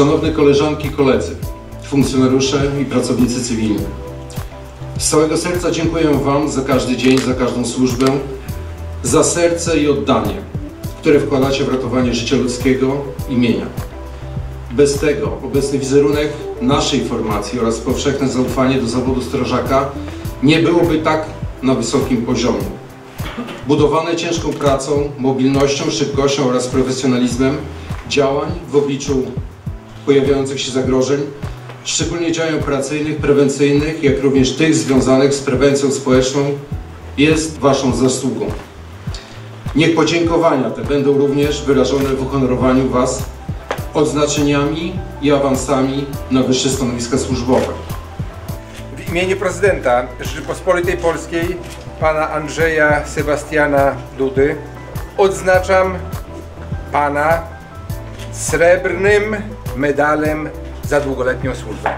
Szanowne koleżanki i koledzy, funkcjonariusze i pracownicy cywilni. Z całego serca dziękuję Wam za każdy dzień, za każdą służbę, za serce i oddanie, które wkładacie w ratowanie życia ludzkiego i mienia. Bez tego obecny wizerunek naszej formacji oraz powszechne zaufanie do zawodu strażaka nie byłoby tak na wysokim poziomie. Budowane ciężką pracą, mobilnością, szybkością oraz profesjonalizmem działań w obliczu pojawiających się zagrożeń, szczególnie działań operacyjnych, prewencyjnych, jak również tych związanych z prewencją społeczną, jest Waszą zasługą. Niech podziękowania te będą również wyrażone w uhonorowaniu Was odznaczeniami i awansami na wyższe stanowiska służbowe. W imieniu prezydenta Rzeczypospolitej Polskiej, pana Andrzeja Sebastiana Dudy, odznaczam pana srebrnym medalem za długoletnią służbę.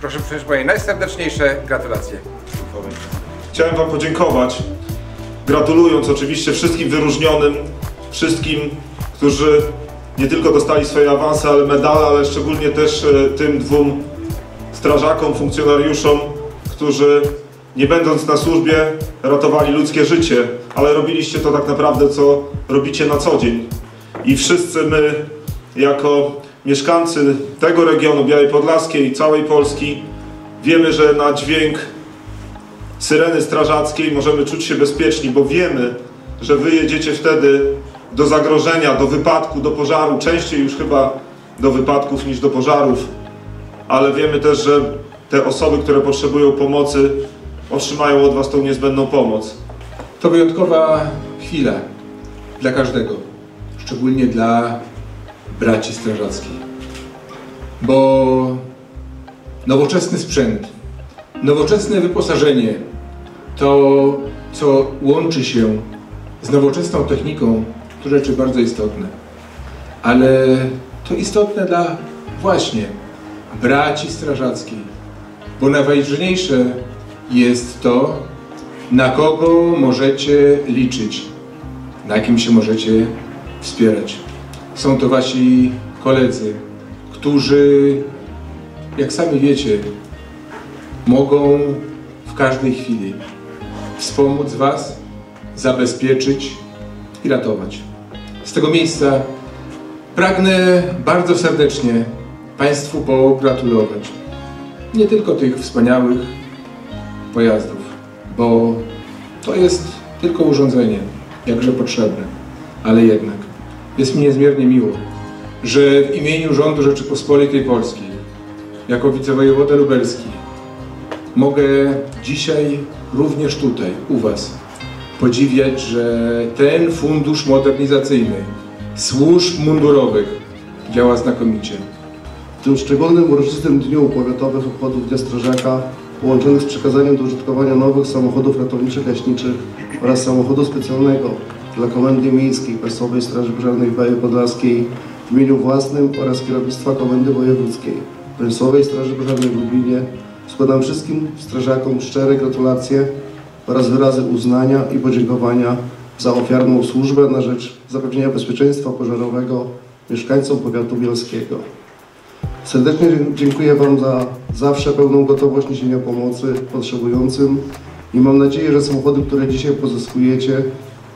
Proszę przyjąć moje najserdeczniejsze gratulacje. Chciałem Wam podziękować, gratulując oczywiście wszystkim wyróżnionym, wszystkim, którzy nie tylko dostali swoje awanse, ale medale, ale szczególnie też tym dwóm strażakom, funkcjonariuszom, którzy nie będąc na służbie ratowali ludzkie życie, ale robiliście to tak naprawdę, co robicie na co dzień. I wszyscy my, jako mieszkańcy tego regionu Białej Podlaskiej i całej Polski, wiemy, że na dźwięk syreny strażackiej możemy czuć się bezpieczni, bo wiemy, że wy jedziecie wtedy do zagrożenia, do wypadku, do pożaru, częściej już chyba do wypadków niż do pożarów, ale wiemy też, że te osoby, które potrzebują pomocy, otrzymają od Was tą niezbędną pomoc. To wyjątkowa chwila dla każdego, szczególnie dla braci strażackich, bo nowoczesny sprzęt, nowoczesne wyposażenie, to co łączy się z nowoczesną techniką, to rzeczy bardzo istotne, ale to istotne dla właśnie braci strażackich, bo najważniejsze jest to, na kogo możecie liczyć, na kim się możecie wspierać. Są to wasi koledzy, którzy, jak sami wiecie, mogą w każdej chwili wspomóc was, zabezpieczyć i ratować. Z tego miejsca pragnę bardzo serdecznie Państwu pogratulować nie tylko tych wspaniałych pojazdów, bo to jest tylko urządzenie, jakże potrzebne, ale jednak jest mi niezmiernie miło, że w imieniu rządu Rzeczypospolitej Polskiej, jako wicewojewoda lubelski, mogę dzisiaj również tutaj, u Was, podziwiać, że ten fundusz modernizacyjny służb mundurowych działa znakomicie. W tym szczególnym uroczystym dniu powiatowych obchodów Dnia Strażaka, połączonych z przekazaniem do użytkowania nowych samochodów ratowniczych leśniczych oraz samochodu specjalnego dla Komendy Miejskiej Państwowej Straży Pożarnej w Białej Podlaskiej w imieniu własnym oraz kierownictwa Komendy Wojewódzkiej Państwowej Straży Pożarnej w Lublinie składam wszystkim strażakom szczere gratulacje oraz wyrazy uznania i podziękowania za ofiarną służbę na rzecz zapewnienia bezpieczeństwa pożarowego mieszkańcom powiatu bielskiego. Serdecznie dziękuję Wam za zawsze pełną gotowość niesienia pomocy potrzebującym i mam nadzieję, że samochody, które dzisiaj pozyskujecie,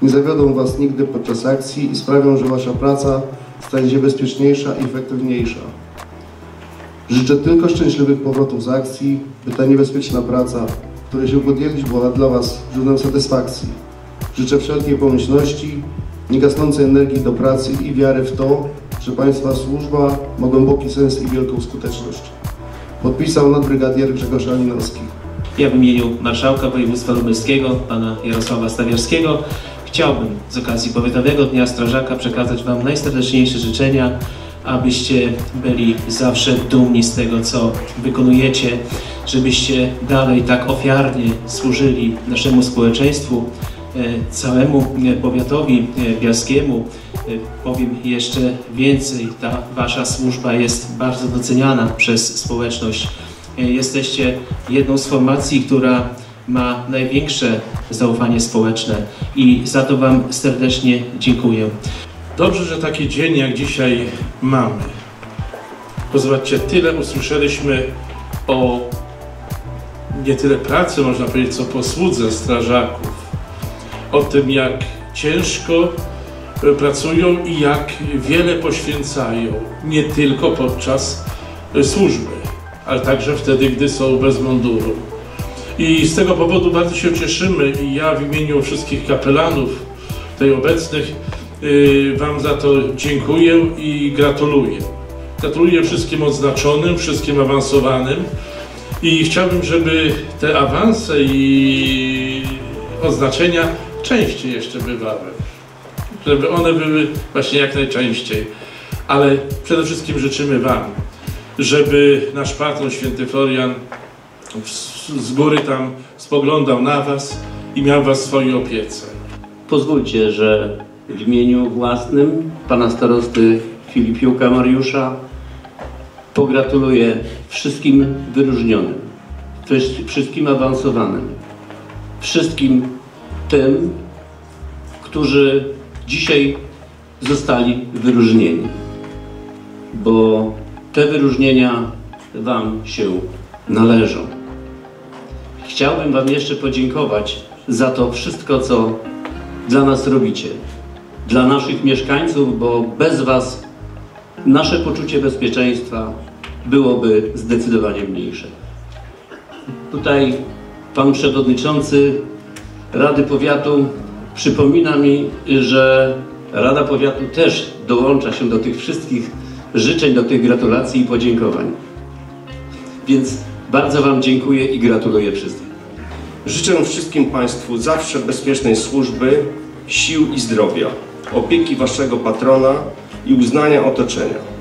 nie zawiodą Was nigdy podczas akcji i sprawią, że Wasza praca stanie się bezpieczniejsza i efektywniejsza. Życzę tylko szczęśliwych powrotów z akcji, by ta niebezpieczna praca, które się podjęliście, była dla Was źródłem satysfakcji. Życzę wszelkiej pomyślności, niegasnącej energii do pracy i wiary w to, że Państwa służba ma głęboki sens i wielką skuteczność. Podpisał nadbrygadier Grzegorz Alinowski. Ja w imieniu marszałka województwa lubelskiego, pana Jarosława Stawierskiego, chciałbym z okazji Powiatowego Dnia Strażaka przekazać Wam najserdeczniejsze życzenia, abyście byli zawsze dumni z tego, co wykonujecie, żebyście dalej tak ofiarnie służyli naszemu społeczeństwu, całemu powiatowi bialskiemu. Powiem jeszcze więcej, ta Wasza służba jest bardzo doceniana przez społeczność. Jesteście jedną z formacji, która ma największe zaufanie społeczne i za to Wam serdecznie dziękuję. Dobrze, że taki dzień jak dzisiaj mamy. Bo zobaczcie, tyle usłyszeliśmy o nie tyle pracy, można powiedzieć, co posłudze strażaków. O tym, jak ciężko pracują i jak wiele poświęcają. Nie tylko podczas służby, ale także wtedy, gdy są bez munduru. I z tego powodu bardzo się cieszymy i ja w imieniu wszystkich kapelanów tutaj obecnych Wam za to dziękuję i gratuluję. Gratuluję wszystkim odznaczonym, wszystkim awansowanym i chciałbym, żeby te awanse i oznaczenia częściej jeszcze bywały. Żeby one były właśnie jak najczęściej. Ale przede wszystkim życzymy Wam, żeby nasz patron Święty Florian z góry tam spoglądał na Was i miał Was w swojej opiece. Pozwólcie, że w imieniu własnym Pana Starosty Filipiuka Mariusza pogratuluję wszystkim wyróżnionym, wszystkim awansowanym, wszystkim tym, którzy dzisiaj zostali wyróżnieni, bo te wyróżnienia Wam się należą. Chciałbym Wam jeszcze podziękować za to wszystko, co dla nas robicie, dla naszych mieszkańców, bo bez Was nasze poczucie bezpieczeństwa byłoby zdecydowanie mniejsze. Tutaj Pan Przewodniczący Rady Powiatu przypomina mi, że Rada Powiatu też dołącza się do tych wszystkich życzeń, do tych gratulacji i podziękowań. Więc bardzo Wam dziękuję i gratuluję wszystkim. Życzę wszystkim Państwu zawsze bezpiecznej służby, sił i zdrowia, opieki Waszego patrona i uznania otoczenia.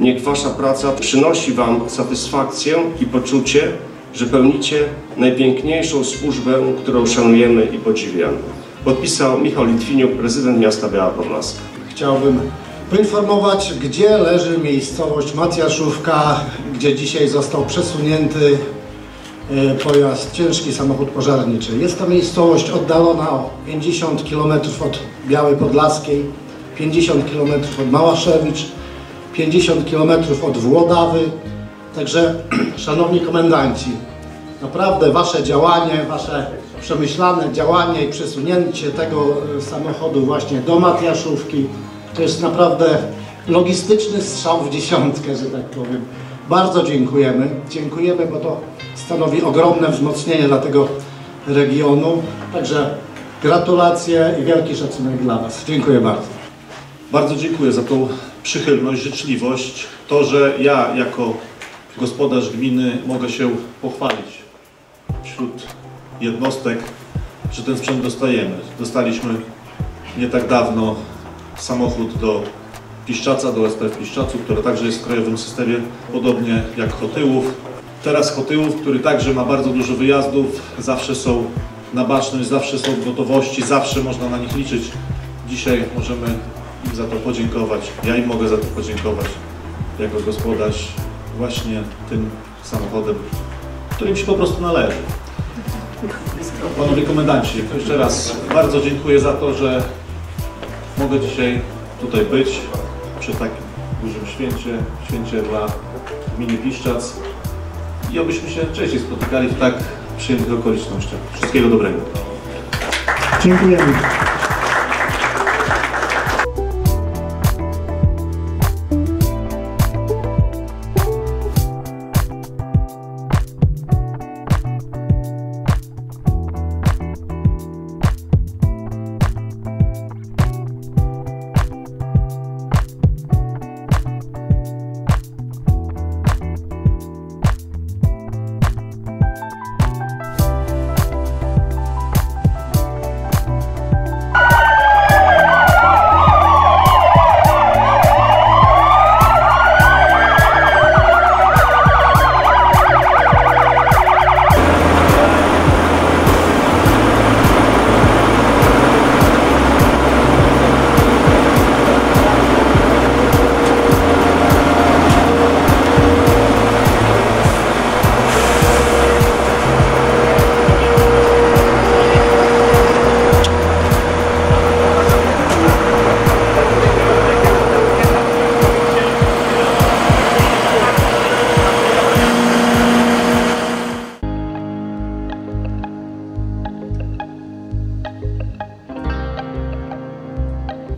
Niech Wasza praca przynosi Wam satysfakcję i poczucie, że pełnicie najpiękniejszą służbę, którą szanujemy i podziwiamy. Podpisał Michał Litwiniuk, prezydent miasta Biała Podlaska. Chciałbym poinformować, gdzie leży miejscowość Matiaszówka, gdzie dzisiaj został przesunięty pojazd, ciężki samochód pożarniczy. Jest to miejscowość oddalona o 50 km od Białej Podlaskiej, 50 km od Małaszewicz, 50 km od Włodawy. Także, szanowni komendanci, naprawdę Wasze działanie, Wasze przemyślane działanie i przesunięcie tego samochodu właśnie do Matiaszówki to jest naprawdę logistyczny strzał w dziesiątkę, że tak powiem. Bardzo dziękujemy. Dziękujemy, bo to stanowi ogromne wzmocnienie dla tego regionu. Także gratulacje i wielki szacunek dla Was. Dziękuję bardzo. Bardzo dziękuję za tą przychylność, życzliwość. To, że ja jako gospodarz gminy mogę się pochwalić wśród jednostek, że ten sprzęt dostajemy. Dostaliśmy nie tak dawno samochód do Piszczaca, do OSP w Piszczacu, który także jest w krajowym systemie, podobnie jak Chotyłów. Teraz Chotyłów, który także ma bardzo dużo wyjazdów, zawsze są na baczność, zawsze są w gotowości, zawsze można na nich liczyć. Dzisiaj możemy im za to podziękować, ja im mogę za to podziękować jako gospodarz właśnie tym samochodem, który im się po prostu należy. Panowie komendanci, jeszcze raz bardzo dziękuję za to, że mogę dzisiaj tutaj być przy takim dużym święcie, święcie dla gminy Piszczac i abyśmy się częściej spotykali w tak przyjemnych okolicznościach. Wszystkiego dobrego. Dziękujemy.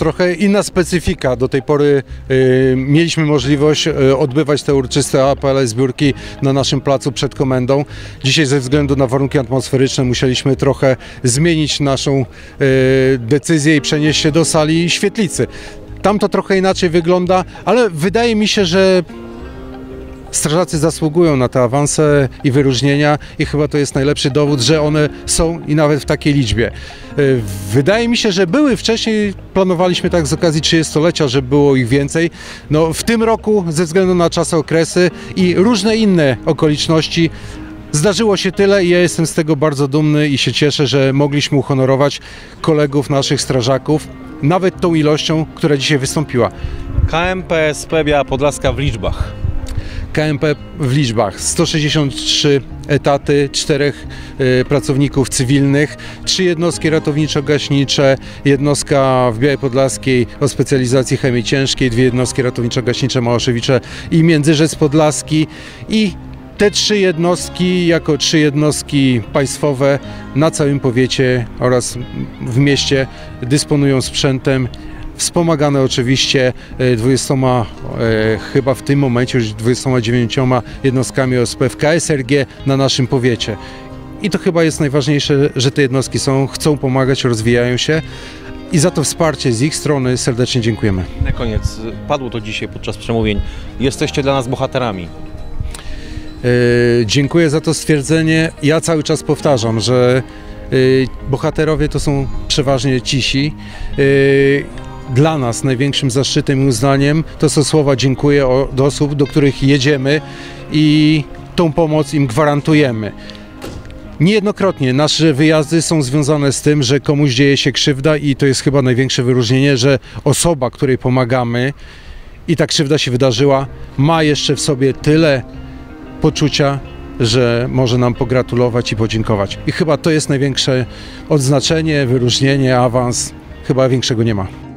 trochę inna specyfika. Do tej pory mieliśmy możliwość odbywać te uroczyste apele, zbiórki na naszym placu przed komendą. Dzisiaj ze względu na warunki atmosferyczne musieliśmy trochę zmienić naszą decyzję i przenieść się do sali świetlicy. Tam to trochę inaczej wygląda, ale wydaje mi się, że strażacy zasługują na te awanse i wyróżnienia i chyba to jest najlepszy dowód, że one są i nawet w takiej liczbie. Wydaje mi się, że były wcześniej, planowaliśmy tak z okazji 30-lecia, że było ich więcej. No, w tym roku ze względu na czasy, okresy i różne inne okoliczności zdarzyło się tyle i ja jestem z tego bardzo dumny i się cieszę, że mogliśmy uhonorować kolegów naszych strażaków nawet tą ilością, która dzisiaj wystąpiła. KMPSP Biała Podlaska w liczbach. KMP w liczbach, 163 etaty, 4 pracowników cywilnych, 3 jednostki ratowniczo-gaśnicze, jednostka w Białej Podlaskiej o specjalizacji chemii ciężkiej, 2 jednostki ratowniczo-gaśnicze Małaszewicze i Międzyrzec Podlaski i te 3 jednostki jako 3 jednostki państwowe na całym powiecie oraz w mieście dysponują sprzętem, wspomagane oczywiście 20, chyba w tym momencie już 29 jednostkami OSP w KSRG na naszym powiecie. I to chyba jest najważniejsze, że te jednostki są, chcą pomagać, rozwijają się i za to wsparcie z ich strony serdecznie dziękujemy. Na koniec, padło to dzisiaj podczas przemówień, jesteście dla nas bohaterami. Dziękuję za to stwierdzenie. Ja cały czas powtarzam, że bohaterowie to są przeważnie cisi. Dla nas największym zaszczytem i uznaniem to są słowa dziękuję do osób, do których jedziemy i tą pomoc im gwarantujemy. Niejednokrotnie nasze wyjazdy są związane z tym, że komuś dzieje się krzywda i to jest chyba największe wyróżnienie, że osoba, której pomagamy i ta krzywda się wydarzyła, ma jeszcze w sobie tyle poczucia, że może nam pogratulować i podziękować. I chyba to jest największe odznaczenie, wyróżnienie, awans. Chyba większego nie ma.